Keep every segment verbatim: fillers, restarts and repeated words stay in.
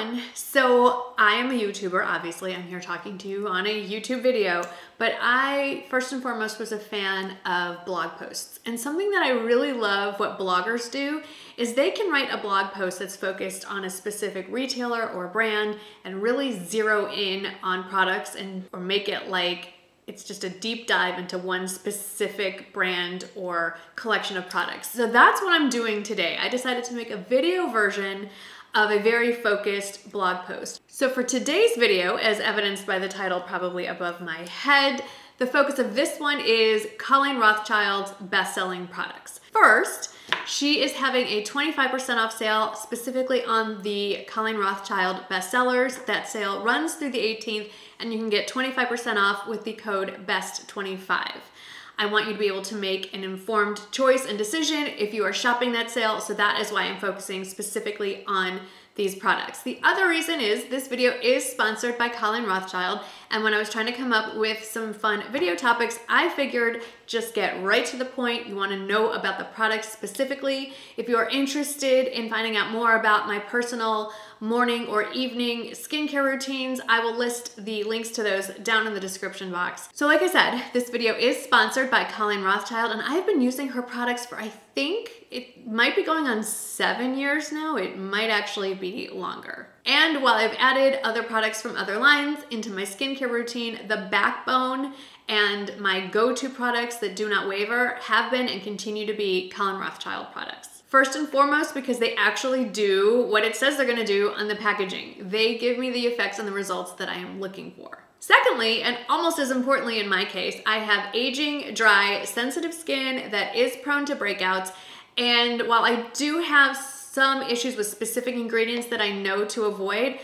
everyone. So I am a YouTuber, obviously. I'm here talking to you on a YouTube video, but I first and foremost was a fan of blog posts. And something that I really love what bloggers do is they can write a blog post that's focused on a specific retailer or brand and really zero in on products and or make it like it's just a deep dive into one specific brand or collection of products. So that's what I'm doing today. I decided to make a video version of a very focused blog post. So for today's video, as evidenced by the title probably above my head, the focus of this one is Colleen Rothschild's best-selling products. First, she is having a twenty-five percent off sale specifically on the Colleen Rothschild bestsellers. That sale runs through the eighteenth and you can get twenty-five percent off with the code B E S T twenty-five. I want you to be able to make an informed choice and decision if you are shopping that sale, so that is why I'm focusing specifically on these products. The other reason is this video is sponsored by Colleen Rothschild, and when I was trying to come up with some fun video topics, I figured just get right to the point. You want to know about the products specifically. If you are interested in finding out more about my personal morning or evening skincare routines, I will list the links to those down in the description box. So like I said, this video is sponsored by Colleen Rothschild, and I've been using her products for, I think, it might be going on seven years now. It might actually be longer. And while I've added other products from other lines into my skincare routine, the backbone and my go-to products that do not waver have been and continue to be Colleen Rothschild products. First and foremost, because they actually do what it says they're gonna do on the packaging. They give me the effects and the results that I am looking for. Secondly, and almost as importantly in my case, I have aging, dry, sensitive skin that is prone to breakouts. And while I do have some issues with specific ingredients that I know to avoid,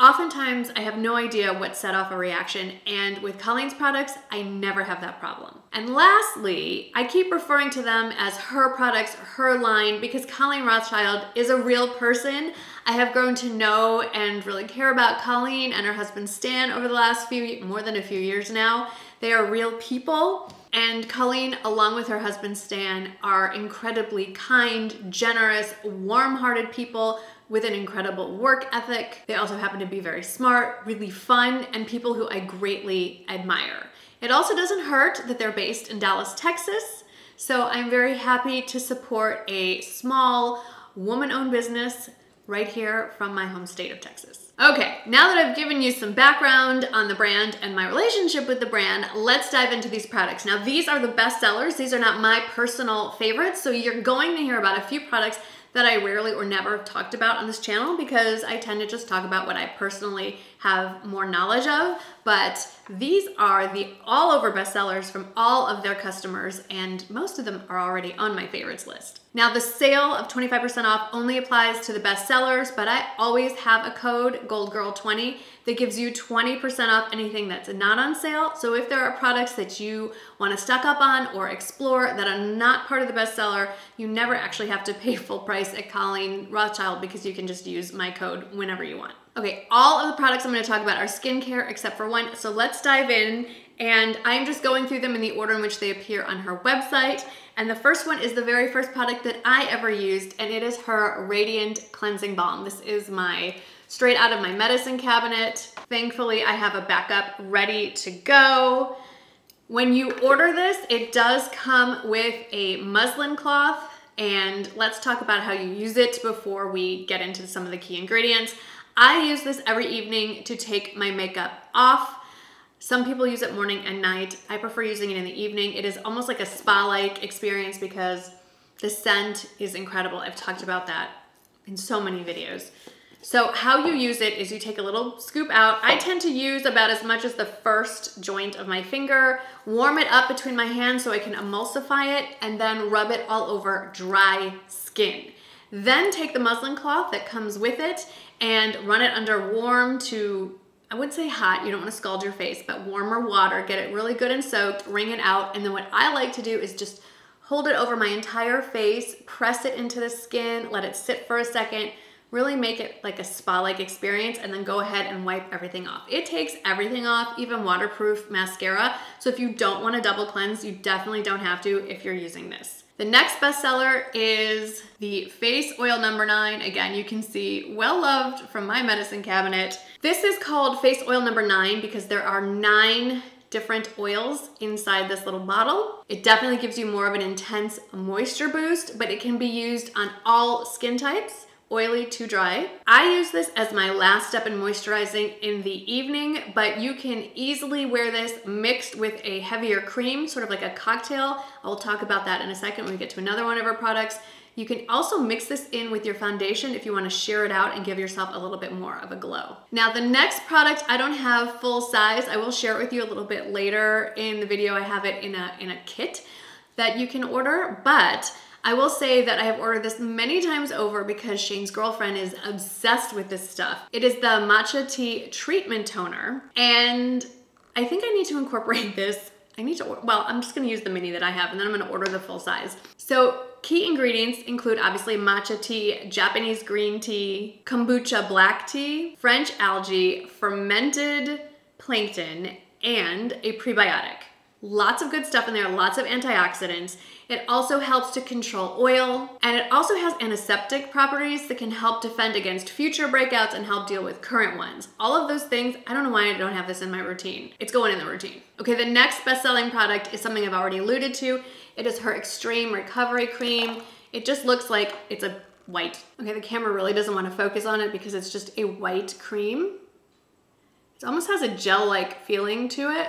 oftentimes I have no idea what set off a reaction, and with Colleen's products, I never have that problem. And lastly, I keep referring to them as her products, her line, because Colleen Rothschild is a real person. I have grown to know and really care about Colleen and her husband Stan over the last few, more than a few years now. They are real people. And Colleen, along with her husband Stan, are incredibly kind, generous, warm-hearted people with an incredible work ethic. They also happen to be very smart, really fun, and people who I greatly admire. It also doesn't hurt that they're based in Dallas, Texas, so I'm very happy to support a small woman-owned business right here from my home state of Texas. Okay, now that I've given you some background on the brand and my relationship with the brand, let's dive into these products. Now, these are the best sellers. These are not my personal favorites, so you're going to hear about a few products that I rarely or never have talked about on this channel because I tend to just talk about what I personally have more knowledge of, but these are the all-over bestsellers from all of their customers, and most of them are already on my favorites list. Now, the sale of twenty-five percent off only applies to the bestsellers, but I always have a code, Gold Girl twenty, that gives you twenty percent off anything that's not on sale. So if there are products that you want to stock up on or explore that are not part of the bestseller, you never actually have to pay full price at Colleen Rothschild because you can just use my code whenever you want. Okay, all of the products I'm going to talk about are skincare except for one, so let's dive in. And I'm just going through them in the order in which they appear on her website. And the first one is the very first product that I ever used, and it is her Radiant Cleansing Balm. This is my straight out of my medicine cabinet. Thankfully, I have a backup ready to go. When you order this, it does come with a muslin cloth, and let's talk about how you use it before we get into some of the key ingredients. I use this every evening to take my makeup off. Some people use it morning and night. I prefer using it in the evening. It is almost like a spa-like experience because the scent is incredible. I've talked about that in so many videos. So how you use it is you take a little scoop out. I tend to use about as much as the first joint of my finger, warm it up between my hands so I can emulsify it, and then rub it all over dry skin. Then take the muslin cloth that comes with it and run it under warm to, I would say hot, you don't want to scald your face, but warmer water, get it really good and soaked, wring it out, and then what I like to do is just hold it over my entire face, press it into the skin, let it sit for a second, really make it like a spa-like experience, and then go ahead and wipe everything off. It takes everything off, even waterproof mascara, so if you don't want to double cleanse, you definitely don't have to if you're using this. The next bestseller is the Face Oil number nine. Again, you can see well loved from my medicine cabinet. This is called Face Oil number nine because there are nine different oils inside this little bottle. It definitely gives you more of an intense moisture boost, but it can be used on all skin types, oily to dry. I use this as my last step in moisturizing in the evening, but you can easily wear this mixed with a heavier cream, sort of like a cocktail. I'll talk about that in a second when we get to another one of our products. You can also mix this in with your foundation if you want to sheer it out and give yourself a little bit more of a glow. Now the next product, I don't have full size. I will share it with you a little bit later in the video. I have it in a, in a kit that you can order, but I will say that I have ordered this many times over because Shane's girlfriend is obsessed with this stuff. It is the Matcha Tea Treatment Toner, and I think I need to incorporate this. I need to, well, I'm just gonna use the mini that I have, and then I'm gonna order the full size. So key ingredients include obviously matcha tea, Japanese green tea, kombucha black tea, French algae, fermented plankton, and a prebiotic. Lots of good stuff in there, lots of antioxidants. It also helps to control oil, and it also has antiseptic properties that can help defend against future breakouts and help deal with current ones. All of those things, I don't know why I don't have this in my routine. It's going in the routine. Okay, the next best-selling product is something I've already alluded to. It is her Extreme Recovery Cream. It just looks like it's a white. Okay, the camera really doesn't want to focus on it because it's just a white cream. It almost has a gel-like feeling to it.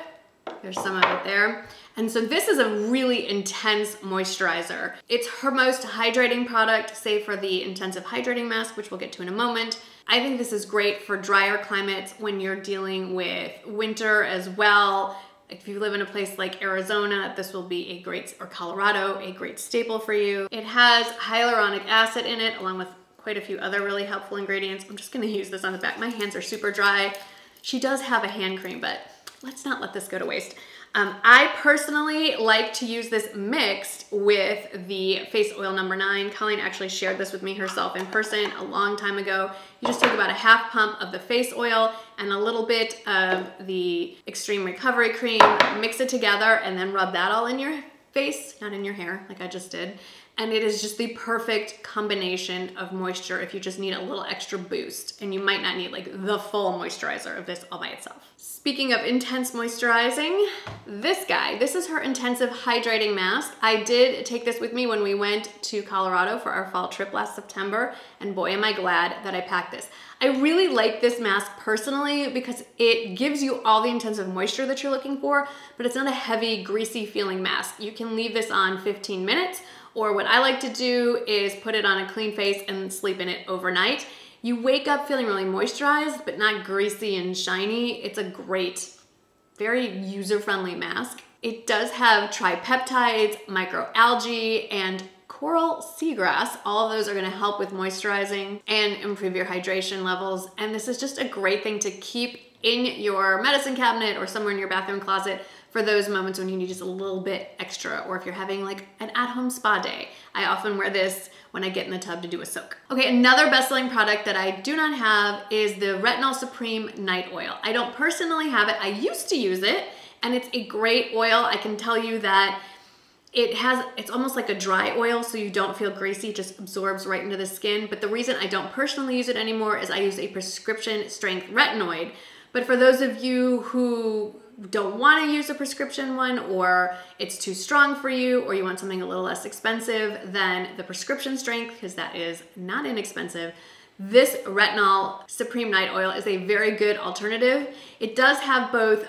There's some of it there. And so this is a really intense moisturizer. It's her most hydrating product, save for the Intensive Hydrating Mask, which we'll get to in a moment. I think this is great for drier climates when you're dealing with winter as well. If you live in a place like Arizona, this will be a great, or Colorado, a great staple for you. It has hyaluronic acid in it, along with quite a few other really helpful ingredients. I'm just gonna use this on the back. My hands are super dry. She does have a hand cream, but let's not let this go to waste. Um, I personally like to use this mixed with the Face Oil number nine. Colleen actually shared this with me herself in person a long time ago. You just take about a half pump of the face oil and a little bit of the Extreme Recovery Cream, mix it together, and then rub that all in your face, not in your hair, like I just did. And it is just the perfect combination of moisture if you just need a little extra boost, and you might not need like the full moisturizer of this all by itself. Speaking of intense moisturizing, this guy, this is her Intensive Hydrating Mask. I did take this with me when we went to Colorado for our fall trip last September, and boy am I glad that I packed this. I really like this mask personally because it gives you all the intensive moisture that you're looking for, but it's not a heavy, greasy feeling mask. You can leave this on fifteen minutes, or what I like to do is put it on a clean face and sleep in it overnight. You wake up feeling really moisturized, but not greasy and shiny. It's a great, very user-friendly mask. It does have tripeptides, microalgae, and coral seagrass. All of those are gonna help with moisturizing and improve your hydration levels. And this is just a great thing to keep in your medicine cabinet or somewhere in your bathroom closet for those moments when you need just a little bit extra, or if you're having like an at-home spa day. I often wear this when I get in the tub to do a soak. Okay, another best-selling product that I do not have is the Retinol Supreme Night Oil. I don't personally have it. I used to use it, and it's a great oil. I can tell you that it has, it's almost like a dry oil, so you don't feel greasy, it just absorbs right into the skin. But the reason I don't personally use it anymore is I use a prescription strength retinoid. But for those of you who don't want to use a prescription one, or it's too strong for you, or you want something a little less expensive than the prescription strength, because that is not inexpensive, this Retinol Supreme Night Oil is a very good alternative. It does have both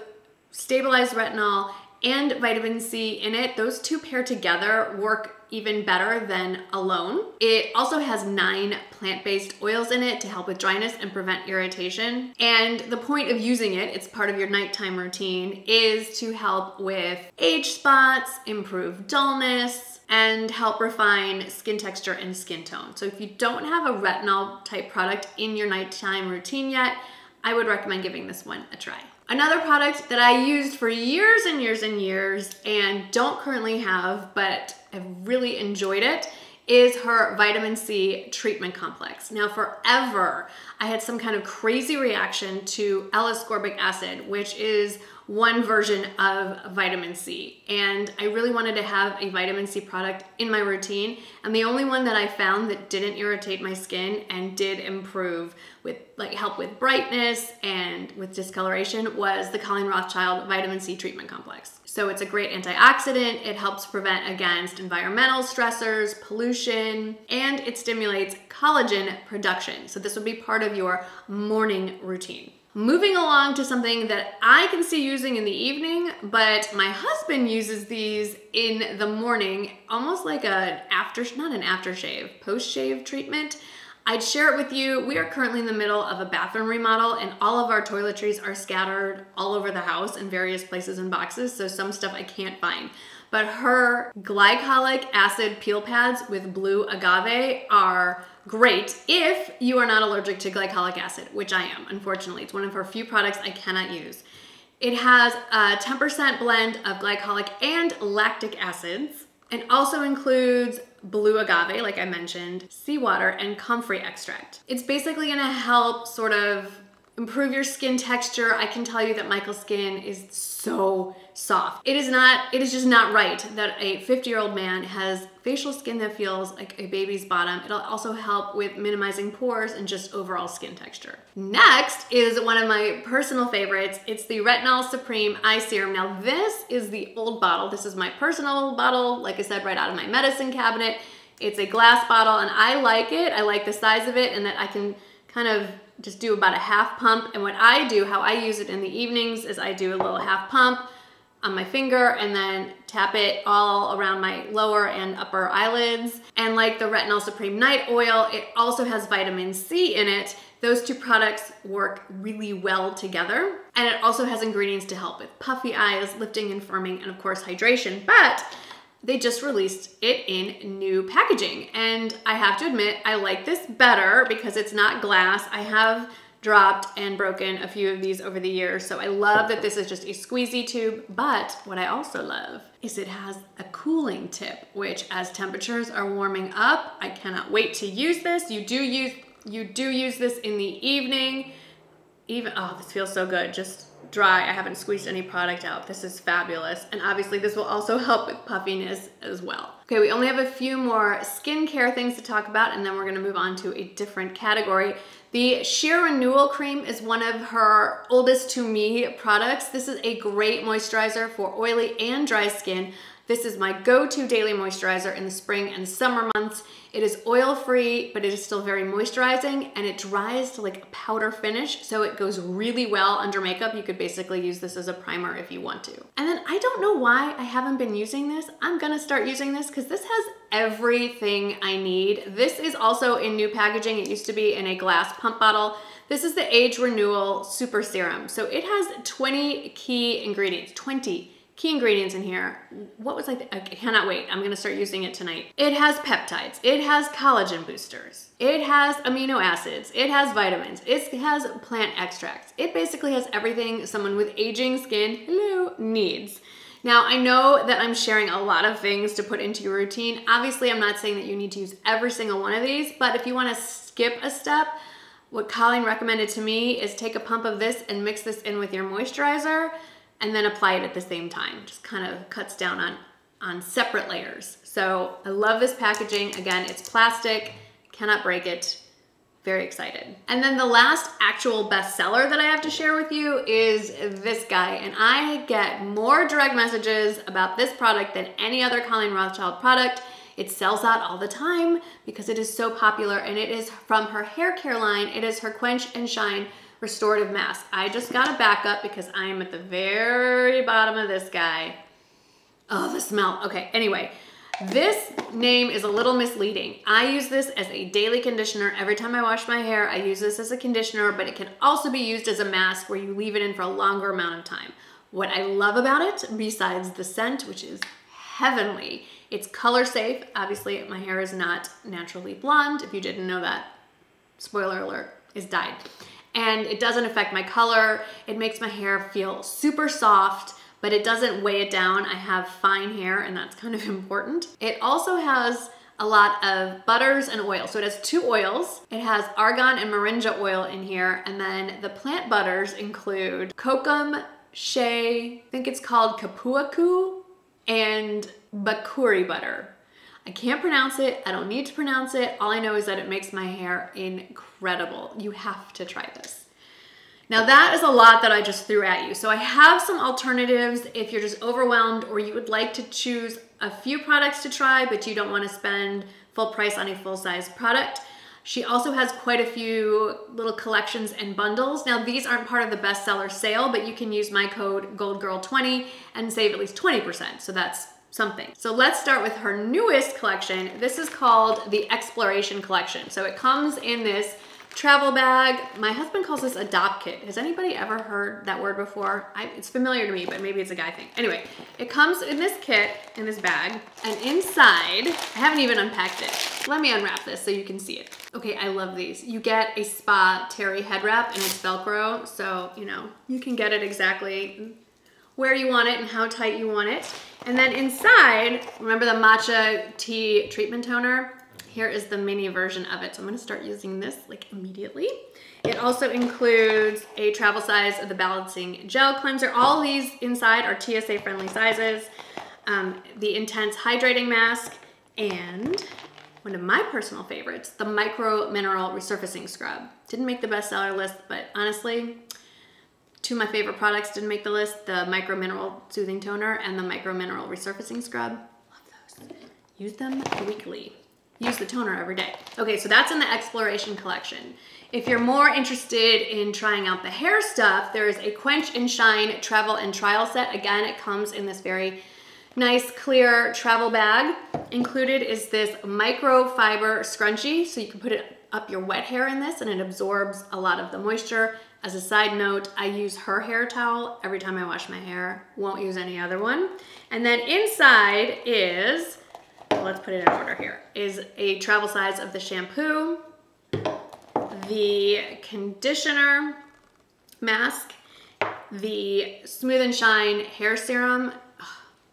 stabilized retinol and vitamin C in it. Those two paired together work even better than alone. It also has nine plant-based oils in it to help with dryness and prevent irritation. And the point of using it, it's part of your nighttime routine, is to help with age spots, improve dullness, and help refine skin texture and skin tone. So if you don't have a retinol type product in your nighttime routine yet, I would recommend giving this one a try. Another product that I used for years and years and years and don't currently have, but I've really enjoyed it, is her Vitamin C Treatment Complex. Now forever, I had some kind of crazy reaction to L-ascorbic acid, which is one version of vitamin C. And I really wanted to have a vitamin C product in my routine. And the only one that I found that didn't irritate my skin and did improve with, like, help with brightness and with discoloration was the Colleen Rothschild Vitamin C Treatment Complex. So it's a great antioxidant. It helps prevent against environmental stressors, pollution, and it stimulates collagen production. So this would be part of your morning routine. Moving along to something that I can see using in the evening, but my husband uses these in the morning, almost like a after, not an aftershave, post-shave treatment. I'd share it with you. We are currently in the middle of a bathroom remodel and all of our toiletries are scattered all over the house in various places and boxes, so some stuff I can't find. But her glycolic acid peel pads with blue agave are great if you are not allergic to glycolic acid, which I am, unfortunately. It's one of her few products I cannot use. It has a ten percent blend of glycolic and lactic acids, and also includes blue agave, like I mentioned, seawater, and comfrey extract. It's basically gonna help sort of improve your skin texture. I can tell you that Michael's skin is so soft. It is not, it is just not right that a fifty year old man has facial skin that feels like a baby's bottom. It'll also help with minimizing pores and just overall skin texture. Next is one of my personal favorites. It's the Retinol Supreme Eye Serum. Now this is the old bottle. This is my personal bottle, like I said, right out of my medicine cabinet. It's a glass bottle and I like it. I like the size of it and that I can kind of just do about a half pump. And what I do, how I use it in the evenings, is I do a little half pump on my finger and then tap it all around my lower and upper eyelids. And like the Retinol Supreme Night Oil, it also has vitamin C in it. Those two products work really well together. And it also has ingredients to help with puffy eyes, lifting and firming, and of course hydration. But they just released it in new packaging. And I have to admit, I like this better because it's not glass. I have dropped and broken a few of these over the years. So I love that this is just a squeezy tube. But what I also love is it has a cooling tip, which as temperatures are warming up, I cannot wait to use this. You do use, you do use this in the evening. Even, oh, this feels so good. Just dry. I haven't squeezed any product out. This is fabulous. And obviously this will also help with puffiness as well. Okay, we only have a few more skincare things to talk about and then we're gonna move on to a different category. The Sheer Renewal Cream is one of her oldest to me products. This is a great moisturizer for oily and dry skin. This is my go-to daily moisturizer in the spring and summer months. It is oil-free, but it is still very moisturizing and it dries to like a powder finish, so it goes really well under makeup. You could basically use this as a primer if you want to. And then I don't know why I haven't been using this. I'm gonna start using this because this has everything I need. This is also in new packaging. It used to be in a glass pump bottle. This is the Age Renewal Super Serum. So it has twenty key ingredients, twenty. Key ingredients in here. What was I, I cannot wait. I'm gonna start using it tonight. It has peptides. It has collagen boosters. It has amino acids. It has vitamins. It has plant extracts. It basically has everything someone with aging skin, hello, needs. Now, I know that I'm sharing a lot of things to put into your routine. Obviously, I'm not saying that you need to use every single one of these, but if you wanna skip a step, what Colleen recommended to me is take a pump of this and mix this in with your moisturizer, and then apply it at the same time. Just kind of cuts down on, on separate layers. So I love this packaging. Again, it's plastic, cannot break it. Very excited. And then the last actual bestseller that I have to share with you is this guy. And I get more direct messages about this product than any other Colleen Rothschild product. It sells out all the time because it is so popular and it is from her hair care line. It is her Quench and Shine Restorative Mask. I just got a backup because I am at the very bottom of this guy. Oh, the smell. Okay, anyway, this name is a little misleading. I use this as a daily conditioner. Every time I wash my hair, I use this as a conditioner, but it can also be used as a mask where you leave it in for a longer amount of time. What I love about it, besides the scent, which is heavenly, it's color safe. Obviously, my hair is not naturally blonde. If you didn't know that, spoiler alert, is dyed. And it doesn't affect my color. It makes my hair feel super soft, but it doesn't weigh it down. I have fine hair and that's kind of important. It also has a lot of butters and oils. So it has two oils. It has argan and moringa oil in here. And then the plant butters include kokum, shea, I think it's called kapuaku, and bakuri butter. I can't pronounce it. I don't need to pronounce it. All I know is that it makes my hair incredible. You have to try this. Now that is a lot that I just threw at you. So I have some alternatives if you're just overwhelmed or you would like to choose a few products to try, but you don't want to spend full price on a full-size product. She also has quite a few little collections and bundles. Now these aren't part of the bestseller sale, but you can use my code gold girl twenty and save at least twenty percent. So that's something. So let's start with her newest collection. This is called the Exploration Collection. So it comes in this travel bag. My husband calls this a dop kit. Has anybody ever heard that word before? I, it's familiar to me, but maybe it's a guy thing. Anyway, it comes in this kit, in this bag, and inside, I haven't even unpacked it. Let me unwrap this so you can see it. Okay, I love these. You get a spa terry head wrap and it's Velcro, so you know, you can get it exactly where you want it and how tight you want it. And then inside, remember the Matcha Tea Treatment Toner? Here is the mini version of it. So I'm gonna start using this like immediately. It also includes a travel size of the Balancing Gel Cleanser. All these inside are T S A friendly sizes. Um, the Intense Hydrating Mask, and one of my personal favorites, the Micro Mineral Resurfacing Scrub. Didn't make the bestseller list, but honestly, two of my favorite products didn't make the list, the Micro Mineral Soothing Toner and the Micro Mineral Resurfacing Scrub. Love those. Use them weekly. Use the toner every day. Okay, so that's in the Exploration Collection. If you're more interested in trying out the hair stuff, there is a Quench and Shine Travel and Trial Set. Again, it comes in this very nice clear travel bag. Included is this microfiber scrunchie, so you can put it up your wet hair in this and it absorbs a lot of the moisture. As a side note, I use her hair towel every time I wash my hair. Won't use any other one. And then inside is, let's put it in order here, is a travel size of the shampoo, the conditioner mask, the Smooth and Shine Hair Serum.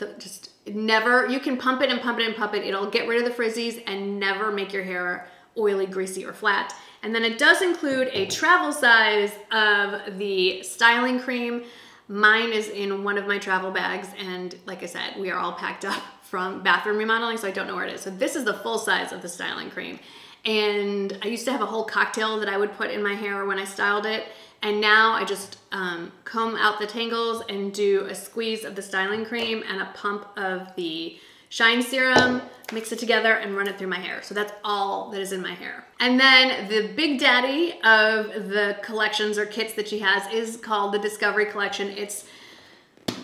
Ugh, just never, you can pump it and pump it and pump it. It'll get rid of the frizzies and never make your hair oily, greasy, or flat. And then it does include a travel size of the styling cream. Mine is in one of my travel bags, and like I said, we are all packed up from bathroom remodeling, so I don't know where it is. So this is the full size of the styling cream. And I used to have a whole cocktail that I would put in my hair when I styled it, and now I just um, comb out the tangles and do a squeeze of the styling cream and a pump of the shine serum, mix it together and run it through my hair. So that's all that is in my hair. And then the big daddy of the collections or kits that she has is called the Discovery Collection. It's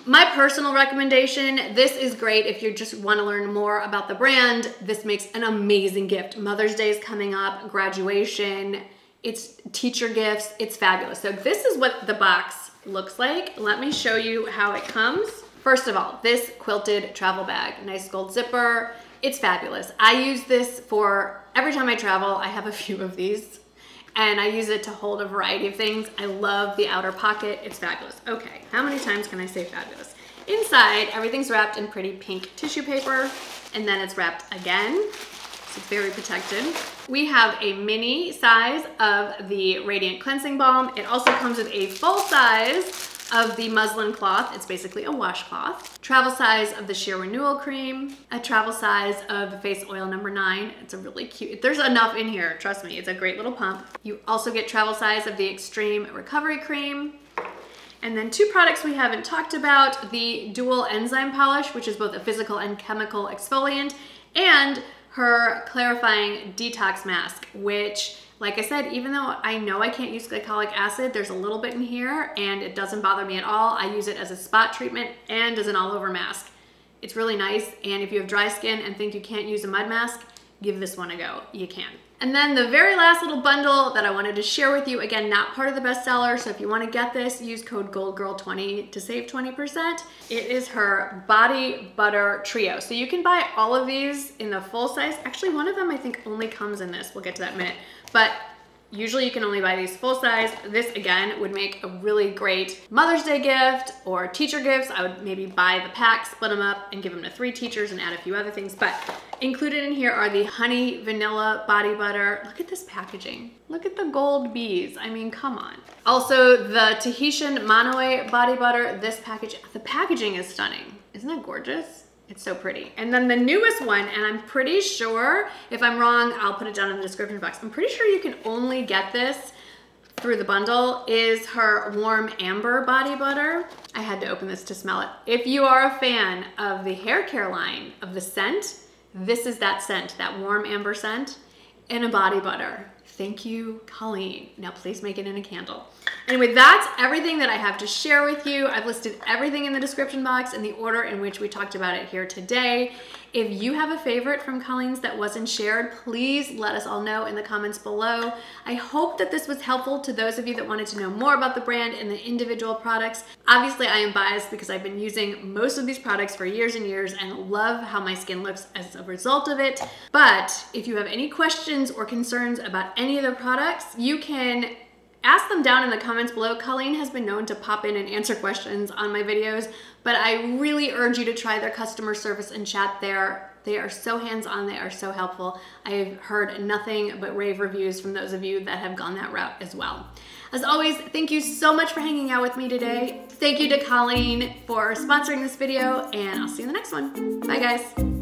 my personal recommendation. This is great if you just want to learn more about the brand. This makes an amazing gift. Mother's Day is coming up, graduation, it's teacher gifts, it's fabulous. So this is what the box looks like. Let me show you how it comes. First of all, this quilted travel bag, nice gold zipper. It's fabulous. I use this for, every time I travel, I have a few of these and I use it to hold a variety of things. I love the outer pocket. It's fabulous. Okay, how many times can I say fabulous? Inside, everything's wrapped in pretty pink tissue paper and then it's wrapped again. So it's very protected. We have a mini size of the Radiant Cleansing Balm. It also comes with a full size of the muslin cloth. It's basically a washcloth. Travel size of the Sheer Renewal Cream. A travel size of the Face Oil number nine. It's a really cute, there's enough in here, trust me. It's a great little pump. You also get travel size of the Extreme Recovery Cream. And then two products we haven't talked about, the Dual Enzyme Polish, which is both a physical and chemical exfoliant, and her Clarifying Detox Mask, which, like I said, even though I know I can't use glycolic acid, there's a little bit in here and it doesn't bother me at all. I use it as a spot treatment and as an all-over mask. It's really nice, and if you have dry skin and think you can't use a mud mask, give this one a go. You can. And then the very last little bundle that I wanted to share with you, again, not part of the bestseller, so if you want to get this, use code gold girl twenty to save twenty percent. It is her Body Butter Trio. So you can buy all of these in the full size. Actually, one of them I think only comes in this. We'll get to that in a minute. But Usually you can only buy these full size. This again would make a really great Mother's Day gift or teacher gifts. I would maybe buy the pack, split them up and give them to three teachers and add a few other things. But included in here are the honey vanilla body butter. Look at this packaging. Look at the gold bees. I mean, come on. Also the Tahitian Manoe body butter. This package, the packaging is stunning. Isn't that gorgeous? It's so pretty. And then the newest one, and I'm pretty sure, if I'm wrong, I'll put it down in the description box. I'm pretty sure you can only get this through the bundle, is her warm amber body butter. I had to open this to smell it. If you are a fan of the hair care line, of the scent, this is that scent, that warm amber scent in a body butter. Thank you, Colleen. Now please make it in a candle. Anyway, that's everything that I have to share with you. I've listed everything in the description box in the order in which we talked about it here today. If you have a favorite from Colleen's that wasn't shared, please let us all know in the comments below. I hope that this was helpful to those of you that wanted to know more about the brand and the individual products. Obviously, I am biased because I've been using most of these products for years and years and love how my skin looks as a result of it. But if you have any questions or concerns about any of the products, you can ask them down in the comments below. Colleen has been known to pop in and answer questions on my videos, but I really urge you to try their customer service and chat there. They are so hands-on, they are so helpful. I've heard nothing but rave reviews from those of you that have gone that route as well. As always, thank you so much for hanging out with me today. Thank you to Colleen for sponsoring this video, and I'll see you in the next one. Bye guys.